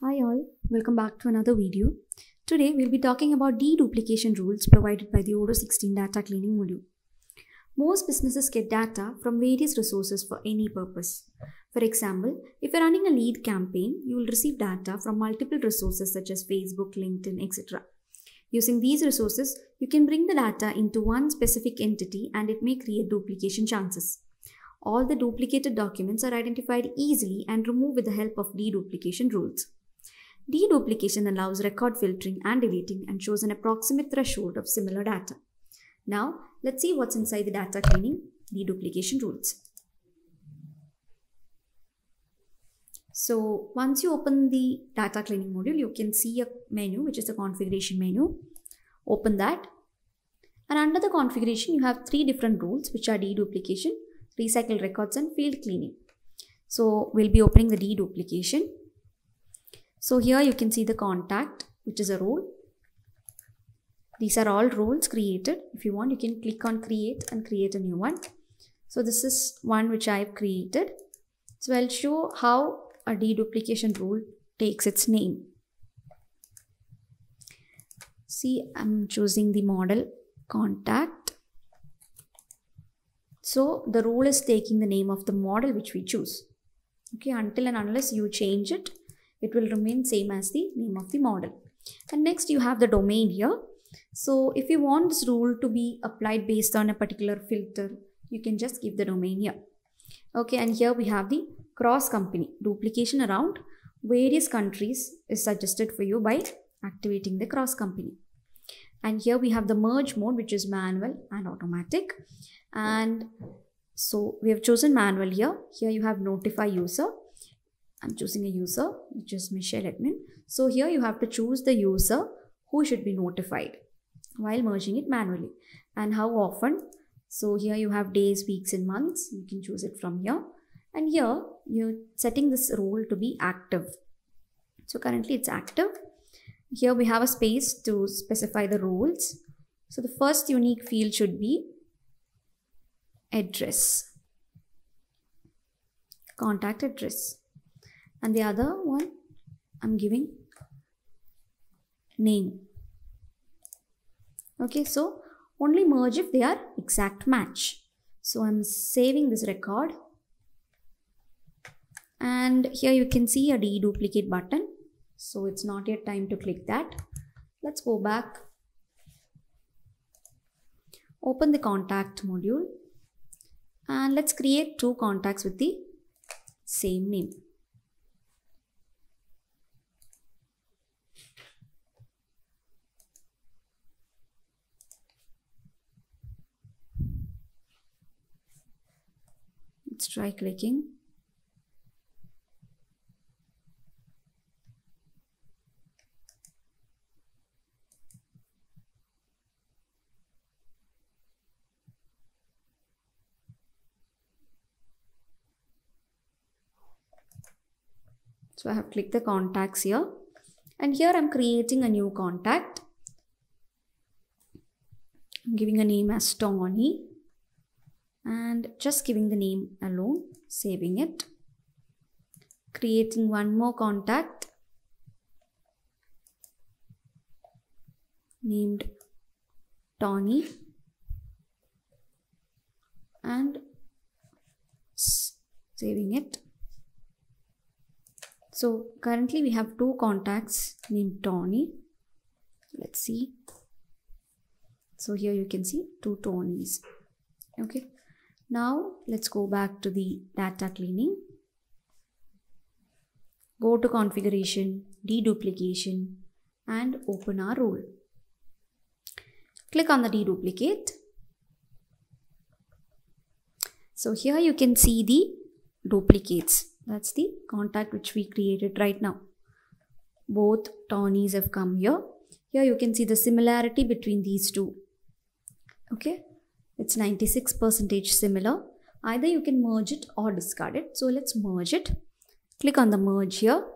Hi all, welcome back to another video. Today we'll be talking about deduplication rules provided by the Odoo 16 data cleaning module. Most businesses get data from various resources for any purpose. For example, if you're running a lead campaign, you will receive data from multiple resources such as Facebook, LinkedIn, etc. Using these resources, you can bring the data into one specific entity and it may create duplication chances. All the duplicated documents are identified easily and removed with the help of deduplication rules. Deduplication allows record filtering and deleting and shows an approximate threshold of similar data. Now, let's see what's inside the data cleaning deduplication rules. So, once you open the data cleaning module, you can see a menu which is a configuration menu. Open that. And under the configuration, you have three different rules which are deduplication, recycle records and field cleaning. So, we'll be opening the deduplication. So here you can see the contact, which is a role. These are all roles created. If you want, you can click on create and create a new one. So this is one which I've created. So I'll show how a deduplication rule takes its name. See, I'm choosing the model contact. So the role is taking the name of the model which we choose. Okay, until and unless you change it, it will remain same as the name of the model. And next you have the domain here. So if you want this rule to be applied based on a particular filter, you can just give the domain here. Okay, and here we have the cross company. Duplication around various countries is suggested for you by activating the cross company. And here we have the merge mode, which is manual and automatic. And so we have chosen manual here. Here you have notify user. I'm choosing a user, which is Michelle admin. So here you have to choose the user who should be notified while merging it manually and how often. So here you have days, weeks and months. You can choose it from here. And here you're setting this role to be active. So currently it's active. Here we have a space to specify the roles. So the first unique field should be address, contact address. And the other one, I'm giving name. Okay, so only merge if they are exact match. So I'm saving this record. And here you can see a deduplicate button. So it's not yet time to click that. Let's go back. Open the contact module. And let's create two contacts with the same name. Let's try clicking. So I have clicked the contacts here, and here I'm creating a new contact. I'm giving a name as Tony. And just giving the name alone, saving it, creating one more contact named Tony and saving it. So currently we have two contacts named Tony. Let's see. So here you can see two Tonys. Okay. Now let's go back to the data cleaning. Go to configuration, deduplication and open our role. Click on the deduplicate. So here you can see the duplicates. That's the contact which we created right now. Both Tonys have come here. Here you can see the similarity between these two. Okay. It's 96% similar. Either you can merge it or discard it. So let's merge it. Click on the merge here.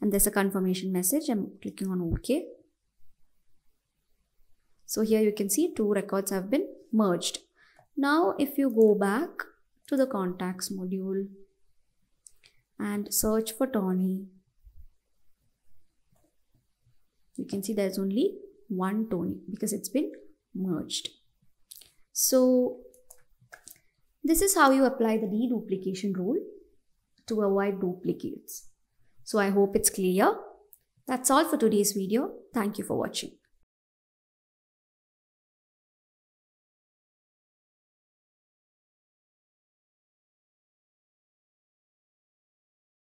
And there's a confirmation message. I'm clicking on OK. So here you can see two records have been merged. Now if you go back to the contacts module and search for Tony, you can see there's only one Tony because it's been merged. So this is how you apply the deduplication rule to avoid duplicates. So I hope it's clear. That's all for today's video. Thank you for watching.